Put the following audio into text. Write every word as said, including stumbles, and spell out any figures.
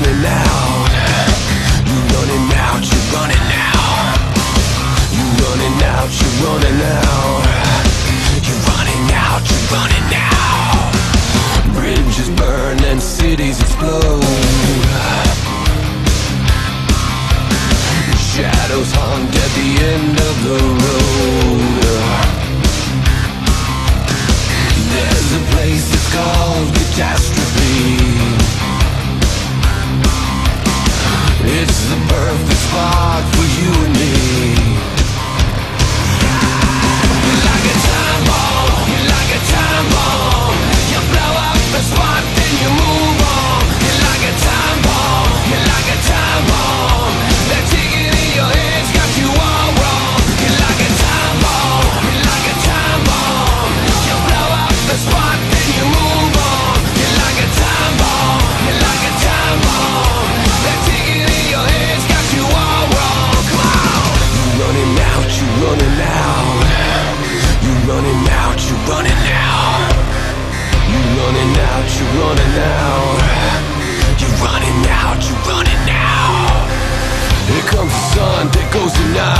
running out. You running out, you running out. You running out, you running out. You running out, you running out. Bridges burn and cities explode. Shadows haunt at the end of the road. There's a place that's called catastrophe. It's the perfect spot for you and me. You're like a time bomb, you're like a time bomb. You blow up the spot, then you move on. You're like a time bomb, you're like a time bomb. That ticket in your head's got you all wrong. You're like a time bomb, you're like a time bomb. You blow up the spot, then you move on. You're like a time bomb, you're like a time bomb. That your head's got you all wrong. Come on. You running out, you running out. You running out, you running out. You running out, you running out. You running out, you running out. Here comes the sun, there goes the night.